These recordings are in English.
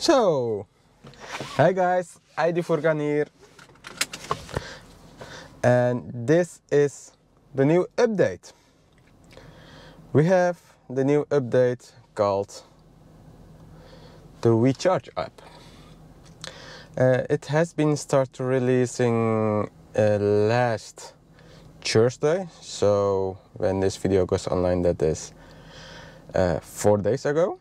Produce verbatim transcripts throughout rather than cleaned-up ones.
So, hi guys, I D Furkan here, and this is the new update. We have the new update called the WeCharge app. Uh, it has been started releasing uh, last Thursday, so when this video goes online, that is uh, four days ago.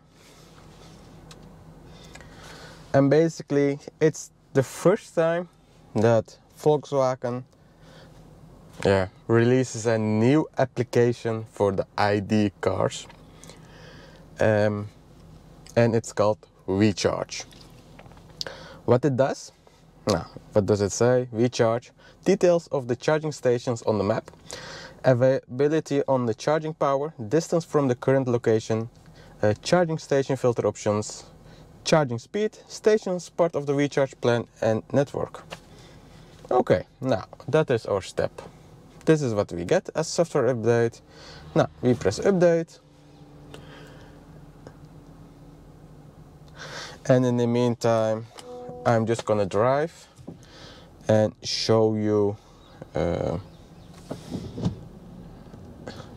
And basically, it's the first time that Volkswagen yeah, releases a new application for the I D cars. Um, and it's called WeCharge. What it does? Now, what does it say? WeCharge. Details of the charging stations on the map. Availability on the charging power. Distance from the current location. Uh, charging station filter options. Charging speed, stations, part of the WeCharge plan and network. Okay, now that is our step. This is what we get as software update. Now we press update. And in the meantime, I'm just gonna drive and show you uh,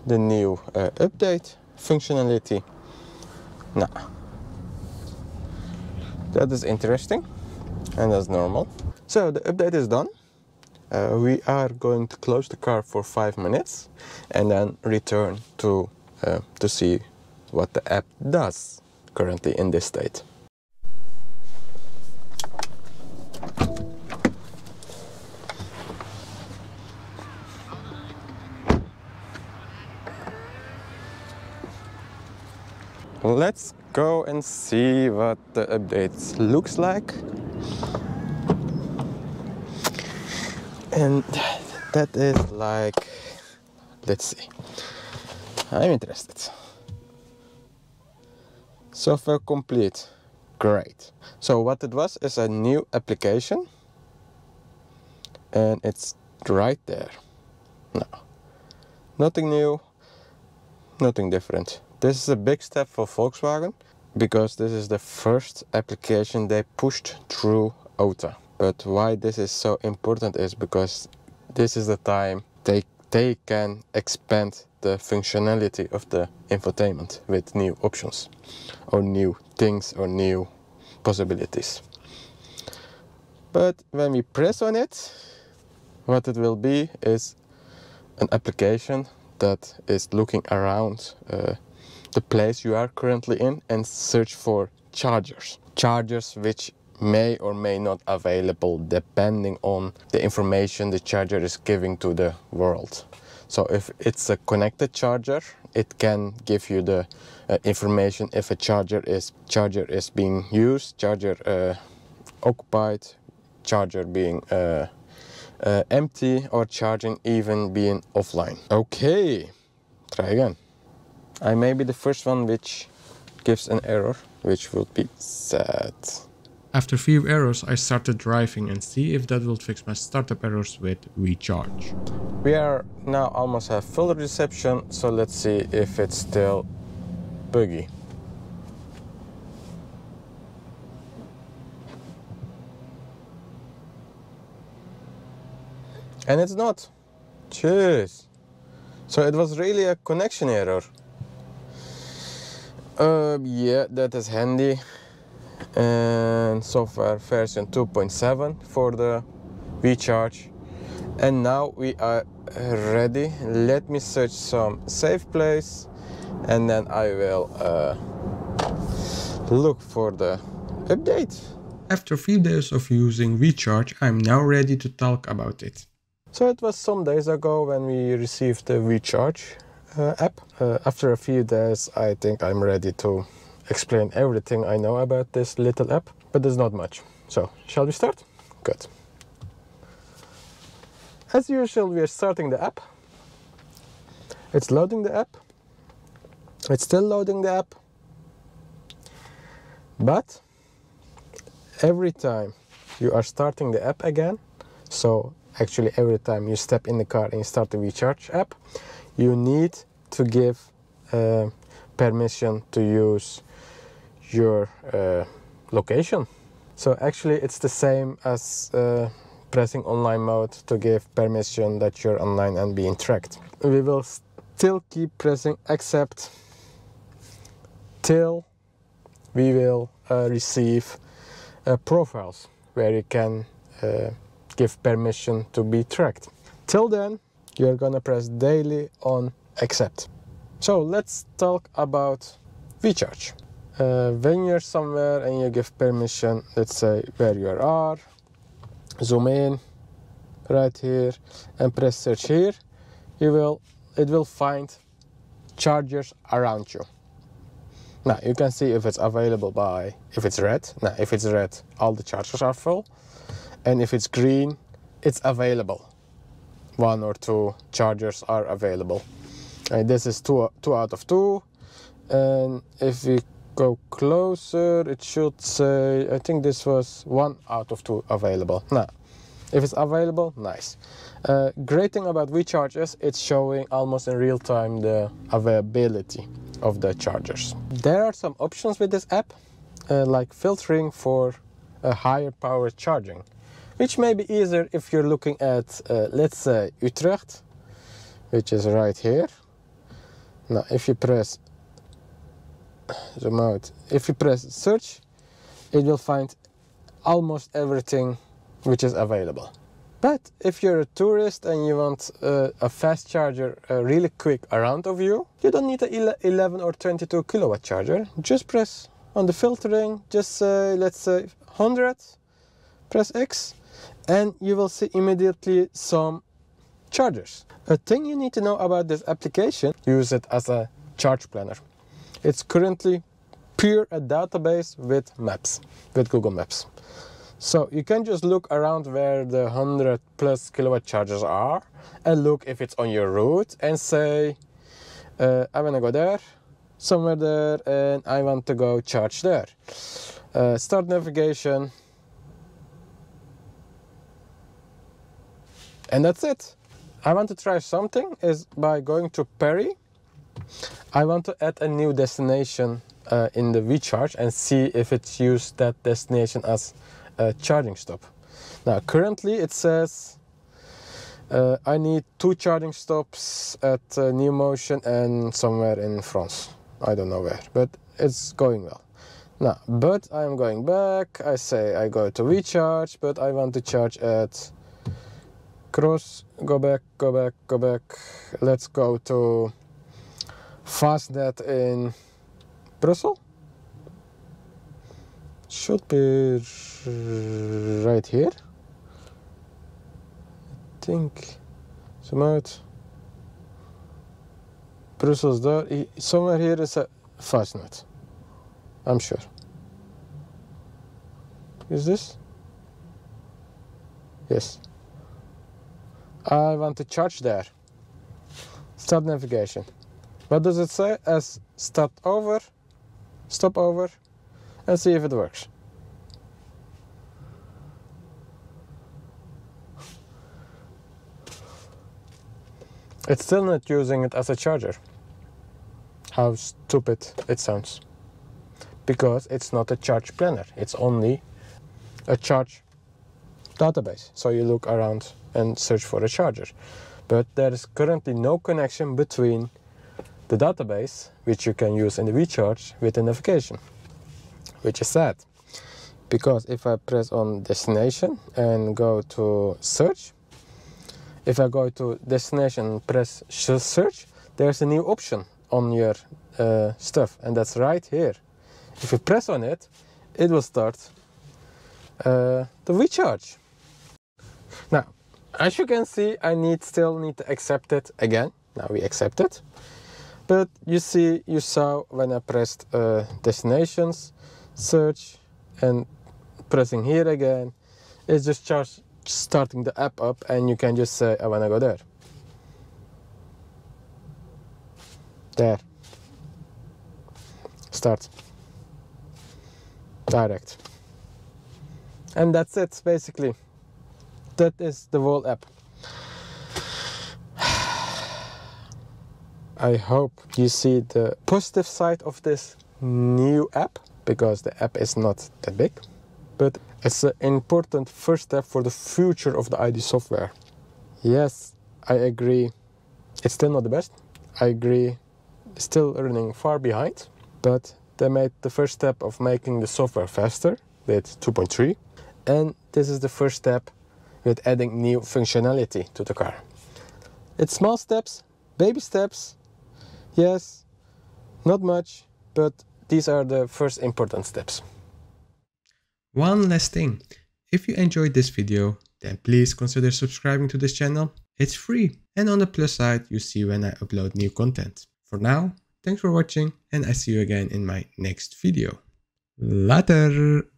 the new uh, update functionality. Now, that is interesting, and that's normal. So the update is done. Uh, we are going to close the car for five minutes and then return to, uh, to see what the app does currently in this state. Let's go and see what the update looks like. And that is like, let's see, I'm interested. Software complete, great. So what it was is a new application and it's right there. No, nothing new, nothing different. This is a big step for Volkswagen because this is the first application they pushed through O T A. But why this is so important is because this is the time they, they can expand the functionality of the infotainment with new options or new things or new possibilities. But when we press on it, what it will be is an application that is looking around uh, the place you are currently in and search for chargers. Chargers which may or may not be available depending on the information the charger is giving to the world. So if it's a connected charger, it can give you the uh, information if a charger is, charger is being used, charger uh, occupied, charger being uh, uh, empty or charging even being offline. Okay, try again. I may be the first one which gives an error, which would be sad. After few errors, I started driving and see if that will fix my startup errors with WeCharge. We are now almost at full reception, so let's see if it's still buggy. And it's not. Jeez. So it was really a connection error. Uh, yeah, that is handy. And software version two point seven for the WeCharge. And now we are ready. Let me search some safe place and then I will uh, look for the update. After three days of using WeCharge, I'm now ready to talk about it. So it was some days ago when we received the WeCharge Uh, app. Uh, after a few days, I think I'm ready to explain everything I know about this little app, but there's not much. So, shall we start? Good. As usual, we are starting the app. It's loading the app. It's still loading the app. But every time you are starting the app again, so actually every time you step in the car and you start the WeCharge app, you need to give uh, permission to use your uh, location. So actually it's the same as uh, pressing online mode to give permission that you're online and being tracked. We will still keep pressing accept till we will uh, receive uh, profiles where you can uh, give permission to be tracked. Till then, you're gonna press daily on accept. So let's talk about WeCharge. Uh, when you're somewhere and you give permission, let's say where you are, zoom in right here and press search here, you will it will find chargers around you. Now you can see if it's available by, if it's red, now if it's red all the chargers are full, and if it's green it's available, one or two chargers are available, and this is two, two out of two. And if we go closer, it should say, I think this was one out of two available. Now, if it's available, nice. Uh, great thing about WeCharge is it's showing almost in real time the availability of the chargers. There are some options with this app, uh, like filtering for a higher power charging, which may be easier if you're looking at, uh, let's say, Utrecht, which is right here. Now, if you press zoom out. If you press search, it will find almost everything which is available. But if you're a tourist and you want uh, a fast charger uh, really quick around of you, you don't need an eleven or twenty-two kilowatt charger. Just press on the filtering, just say, let's say one hundred, press X, and you will see immediately some chargers. A thing you need to know about this application, use it as a charge planner. It's currently pure a database with maps, with Google Maps. So you can just look around where the one hundred plus kilowatt chargers are and look if it's on your route and say, uh, I want to go there, somewhere there, and I want to go charge there. Uh, start navigation. And that's it. I want to try something is by going to Paris. I want to add a new destination uh, in the WeCharge and see if it's used that destination as a charging stop. Now currently it says uh, I need two charging stops at uh, New Motion and somewhere in France. I don't know where, but it's going well. Now, but I'm going back, I say I go to WeCharge, but I want to charge at Cross, go back, go back, go back, let's go to Fastned in Brussels, should be right here, I think, zoom out, Brussels there, somewhere here is a Fastned, I'm sure, is this, yes, I want to charge there, start navigation. What does it say? As stop over, stop over, and see if it works. It's still not using it as a charger. How stupid it sounds. Because it's not a charge planner, it's only a charge database. So you look around and search for a charger. But there is currently no connection between the database, which you can use in the WeCharge, with the navigation, which is sad, because if I press on destination and go to search, if I go to destination and press search, there's a new option on your uh, stuff, and that's right here. If you press on it, it will start uh, the WeCharge. Now, as you can see, I need still need to accept it again. Now we accept it. But you see, you saw when I pressed uh, destinations, search, and pressing here again, it's just just starting the app up, and you can just say, I wanna go there. There. Start. Direct. And that's it, basically. That is the whole app. I hope you see the positive side of this new app, because the app is not that big, but it's an important first step for the future of the I D software. Yes, I agree, it's still not the best. I agree, still running far behind, but they made the first step of making the software faster with two point three, and this is the first step with adding new functionality to the car. It's small steps, baby steps, yes, not much, but these are the first important steps. One last thing, if you enjoyed this video, then please consider subscribing to this channel. It's free, and on the plus side you see when I upload new content. For now, thanks for watching, and I see you again in my next video. Later!